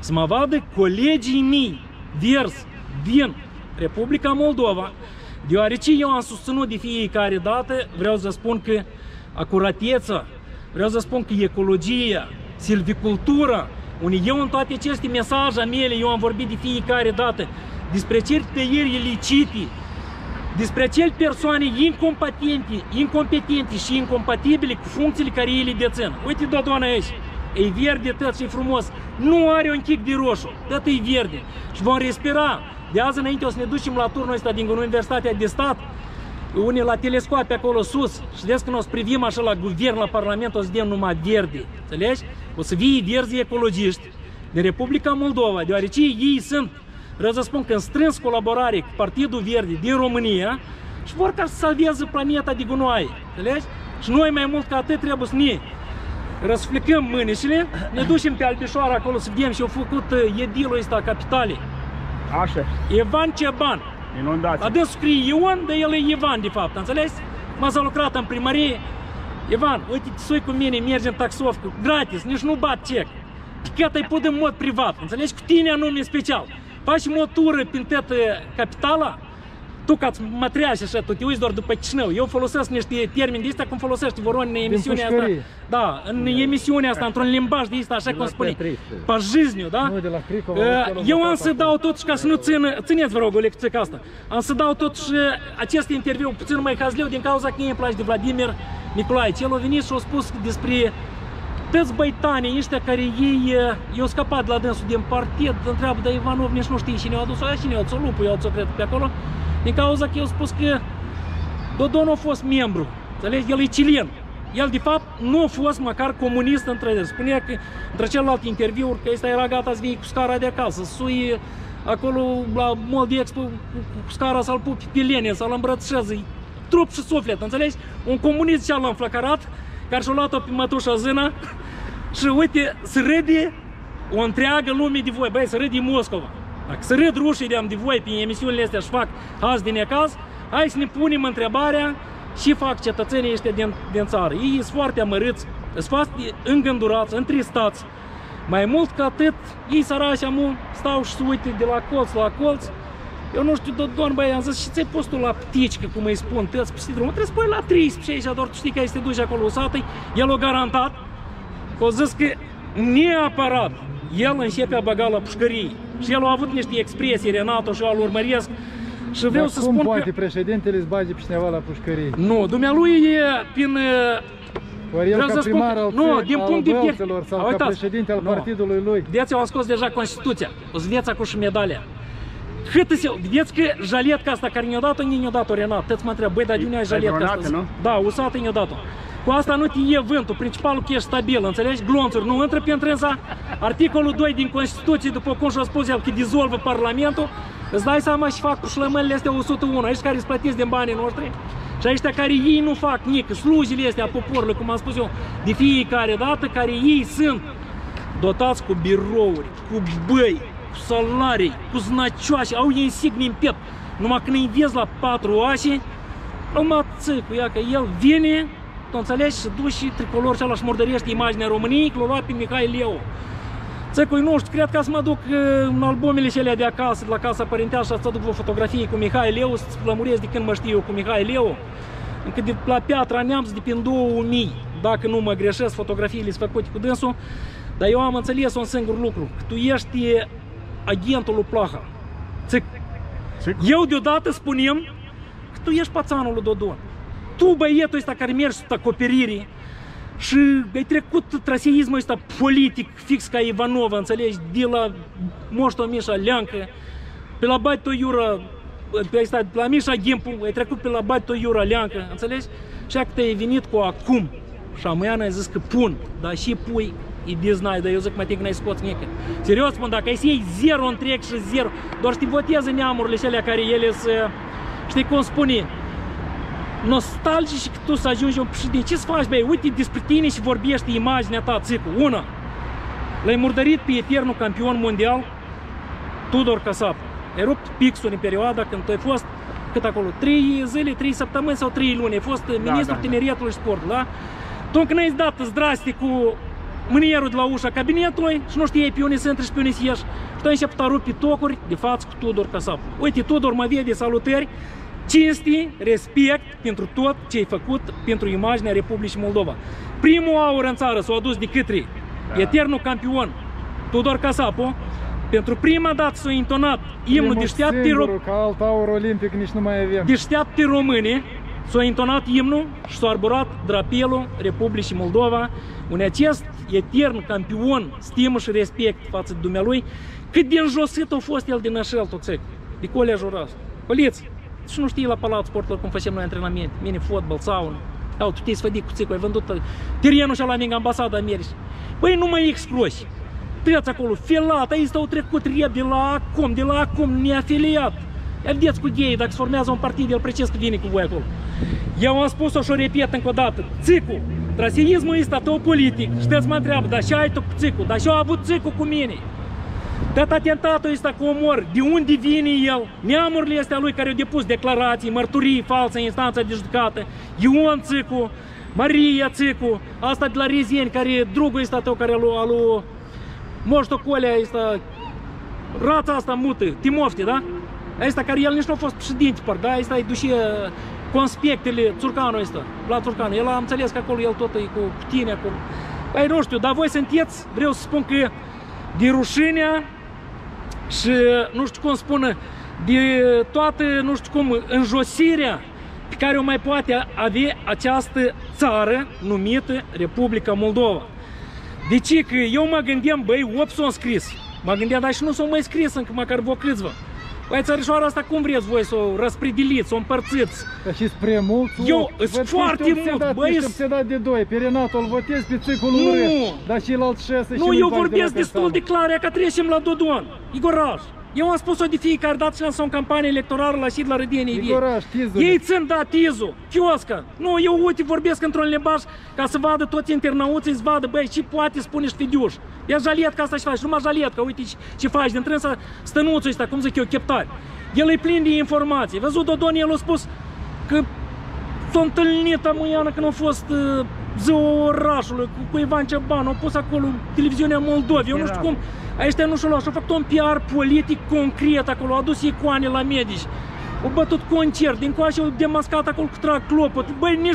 să mă vadă colegii mei verzi din Republica Moldova, deoarece eu am susținut de fiecare dată, vreau să spun că acurateța, vreau să spun că ecologia, silvicultura, unde eu în toate aceste mesaje mele, eu am vorbit de fiecare dată despre cele tăieri ilicite, despre acele persoane incompetente și incompatibile cu funcțiile care ei le dețin. Uite Dodon aici, e verde tot și frumos, nu are un chic de roșu, tot e verde și vom respira. De azi înainte o să ne ducem la turnul ăsta din Universitatea de Stat, unii la telescoape acolo sus, și vezi când o să privim așa la guvern, la parlament, o să dăm numai verde, înțelegi? O să vii verzi ecologiști din Republica Moldova, deoarece ei sunt, vreau să spun că în strâns colaborare cu Partidul Verde din România și vor ca să salveze planeta de gunoaie, înțelegi? Și noi mai mult ca atât trebuie să ne răsflicăm mânișile, ne ducem pe Albișoara acolo să vedem și au făcut edilul ăsta capitalei. Așa. Ivan Ceban. Inundații. Adesea scrie Ion, dar el e Ivan de fapt, înțeles? M-a lucrat în primărie. Ivan, uite, sui cu mine, mergi în taxovcă, gratis, nici nu bat cec. Ticheta-i put în mod privat, înțelegi? Cu tine anume special. Faci o tură prin toată capitala, tu ca-ți matriași așa, tu te uiți doar după Chișinău. Eu folosesc niște termeni de astea cum folosești voroni în emisiunea asta. Da, în emisiunea asta, într-un limbaj de asta, așa cum spune. Pajizniu, da? Nu, de la Cricov, eu am să dau totuși, ca să nu țină, țineți vă rog o lecție ca asta, am să dau totuși acest interviu puțin mai hazleu din cauza că mie îmi place de Vladimir Nicolaevici. El a venit și a spus despre toți băitanii ăștia care ei i-au scăpat de la dânsul din partid, întreabă, dar Ivanov nici nu știe cine i-a adus-o, cine i-a adus-o, Lupu i-a adus-o, cred, pe acolo. Din cauza că eu spus că Dodon a fost membru, înțelegi? El e chilen. El, de fapt, nu a fost măcar comunist între el. Spunea că, între celelalte interviuri, că ăsta era gata să vii cu scara de acasă, să sui acolo la Mold Expo cu scara să-l pupi pe Lenin, să-l îmbrățișeze, trup și suflet, înțelegi? Un comunist și-a înflăcărat, care și-a luat-o pe mătușa Zână și, uite, se râde o întreagă lume de voi, băi, se râde Moscova. Dacă să râd rușii de-am de voi pe emisiunile astea și fac azi din necaz, hai să ne punem întrebarea ce fac cetățenii ăștia din țară. Ei sunt foarte amărâți, sunt foarte îngândurați, întristați. Mai mult ca atât, ei sărași amu stau și se uite de la colț la colț. Eu nu știu, Dodon, băi, am zis, și ți-ai pus tu la pticică, cum îi spun, tăți peste drumul, trebuie să pui la 13 aici, doar tu știi că ai să te duci acolo usată. El o garantat, o zis că neapărat el începe a băga la pușcărie. Și el a avut niște expresii, Renato, și eu îl urmăresc. Și vreau să spun poate că președintele îți bage pe cineva la pușcărie? Nu, dumnealui e prin... Ori el ca primar al Bălților sau ca președinte al partidului lui. Vedeți, eu am scos deja Constituția. O să vedeți acum și medalia. Vedeți că jaletka asta care ne-o dat-o, ne-o dat-o, Renato. Tăți mă întreabă, băi, dar de unde ai jaletka asta? Da, usată ne-o dat-o. Cu asta nu te e vântul, principalul că ești stabil, înțelegi? Glonțuri nu intră printre însa. Articolul 2 din Constituție, după cum și-a spus el, că dizolvă Parlamentul, îți dai seama și fac cu șlămălile astea 101, aici care îți plătiți din banii noștri și aici care ei nu fac nic, slujile astea a poporului, cum am spus eu, de fiecare dată, care ei sunt dotați cu birouri, cu băi, cu salarii, cu znacioași, au ei insignii în piept, numai când îi vezi la 4 oașii, numai ții cu ea, că el vine, tu înțelegi, și duci și tricolor și ala și murdărește imaginea României, că l-a luat pe Mihai Leu. Țăcui, nu știu, cred că să mă duc în albumele și alea de acasă, de la Casa Părinteașa, să aduc o fotografie cu Mihai Leu, să-ți lămuresc de când mă știu eu cu Mihai Leu. Încă de la Piatra Neamț, de prin 2000, dacă nu mă greșesc, fotografiile sunt făcute cu dânsul. Dar eu am înțeles un singur lucru, că tu ești agentul lui Plaha. Țic. Eu deodată spunem că tu ești pațanul lui Dodon. Tu, băietul ăsta care mergi sub acoperire și ai trecut traseismul ăsta politic fix ca Ivanova, înțelegi, de la Moșto Mișa Leancă, pe la Baito Iura, pe la Mișa Gimpu, ai trecut pe la Baito Iura Leancă, înțelegi? Și că te-ai venit cu acum și amâiana ai zis că pun, dar și pui, e deznai, dar eu zic mai te n-ai scoți nică. Serios spun, dacă ai să iei 0 întreg și 0, doar să te voteze neamurile și alea care ele să, știi cum spune, nostalgici și că tu să ajungi un președinte. Ce să faci, băi? Uite despre tine și vorbește imaginea ta, țicu. Una, l-ai murdărit pe eternul campion mondial Tudor Casaflu. Ai rupt pixul în perioada când tu ai fost, cât acolo, 3 zile, 3 săptămâni sau 3 luni. Ai fost ministrul tineretului și sportului, da? Tu încă n-ai dat zdraste cu mânierul de la ușa cabinetului și nu știai pe unde să intri și pe unde să ieși. Și tu ai început a rupi tocuri de față cu Tudor Casaflu. Uite, Tudor, mă vede, salutări, cinste, respect pentru tot ce ai făcut pentru imaginea Republicii Moldova. Primul aur în țară s-a adus de către eternul campion Tudor Casaflu. Pentru prima dată s-a intonat imnul deșteaptă române, s-a intonat imnul și s-a arborat drapelul Republicii Moldova, un acest etern campion, stimă și respect față de dumnealui, cât de înjosit a fost el din așa toțec, de colea joras. Coliți, și nu știi la Palatul Sportelor cum facem noi antrenamente, mini fotbal, saună. Au, tu te-ai sfădit cu țicul, ai vândut terenul și-a la mingă ambasada Americii. Păi nu mă excluși. Tăiați acolo, felat, aici au trecut rep de la acum, neafiliat. Ia vedeți cu ei, dacă se formează un partid, el precis că vine cu voi acolo. Eu am spus-o și o repet încă o dată. Țicu, traseismul ăsta tău politic, știți mă întreabă, dar și ai tu cu Țicu, dar și-au avut Țicu cu mine. Tot atentatul ăsta cu omor, de unde vine el, neamurile astea lui care au depus declarații, mărturii false în instanța de judecată, Ion Țicu, Maria Țicu, asta de la Rezeni, care drugul ăsta tău care a luat moștul colea asta, rața asta mută, Timofte, da? Asta care el nici nu a fost președinte, par, da? Asta îi duce conspectele, țurcanul ăsta, la țurcanul. El a înțeles că acolo el tot e cu tine acolo. Păi nu știu, dar voi sunteți, vreau să spun că de rușinea și nu știu cum spun, de toată, nu știu cum, înjosirea pe care o mai poate avea această țară numită Republica Moldova. Deci că eu mă gândeam, băi, 8 s-au scris. Mă gândeam, dar și nu s-au mai scris încă, măcar vă câțiva. Băi, țărișoara asta cum vreți voi să o răspridiliți, să o împărțiți? Dar și spre mult, eu, îți foarte mult, băi, ești obsedat de doi, pe Renatul îl votez, pe Țicul îl urăști, dar și el alt șase. Nu, eu vorbesc destul de clar, că trecem la Dodon, Igoraș. Eu am spus-o de fiecare dată și lansăm campanie electorală la și de la Rădenii ei. Ei țin, da, tizul, chiosca. Nu, eu uite, vorbesc într-un limbaj ca să vadă toți internauții, să vadă, băi, și poate spune și fidiuș. Ia jalietca asta și faci, numai jalietca, uite ce faci, din trânsa stănuțul ăsta, cum zic eu, cheptari. El e plin de informații. Văzut, Dodon, el a spus că s-a întâlnit amuiană când a fost ziua orașului, cu Ivan Ceban, au pus acolo televiziunea Moldovei, eu nu știu cum. Aici nu și-o luat, și-a făcut un PR politic concret acolo, a adus icoane la medici, au bătut concert, din coașe au demascat acolo cu trag clopot. Băi,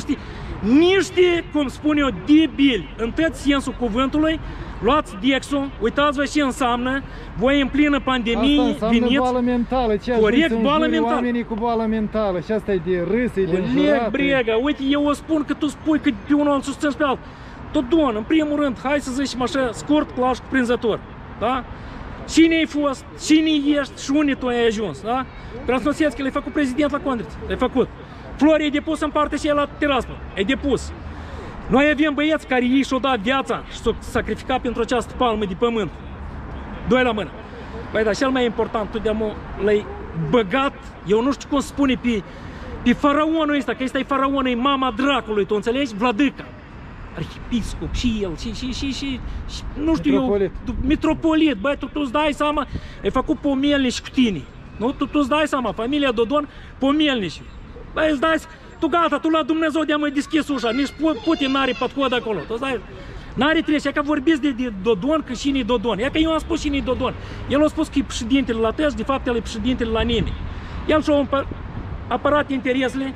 niște, cum spun eu, debili, în tot sensul cuvântului, luați dexul, uitați-vă ce înseamnă, voi în plină pandemie, veniți, boală mentală, corect, boală mentală. Oamenii cu boală mentală, și asta e de râs, e de înjurată. Brega, uite, eu o spun că tu spui că pe unul îl susțin și pe altul. Dodon, în primul rând, hai să zicem așa, scurt, clar și cuprinzător. Da? Cine ai fost, cine ești și unde tu ai ajuns, da? Transnosețchi l-ai făcut prezident la Condrița, l-ai făcut. Florii ai depus în parte și el la Tiraspol, ai depus. Noi avem băieți care ei și-o dat viața și s-au sacrificat pentru această palmă de pământ. Doi la mână. Păi, dar cel mai important, tu de-amă l-ai băgat, eu nu știu cum spune, pe faraonul ăsta, că ăsta e faraonul, e mama dracului, tu înțelegi? Vladica. Arhipiscop, și el, și nu știu eu, mitropolit, băi, tu îți dai seama, ai făcut pomelnici cu tine, nu? Tu îți dai seama, familia Dodon, pomelnici. Băi, îți dai seama, tu gata, tu la Dumnezeu de-a mai deschis ușa, nici Putin n-are patcod acolo, tu îți dai seama, n-are trece, că vorbiți de Dodon, că cine-i Dodon, ia că eu am spus cine-i Dodon, el a spus că e președintele la tăi, de fapt el e președintele la nimeni, el și-a apărat interesele,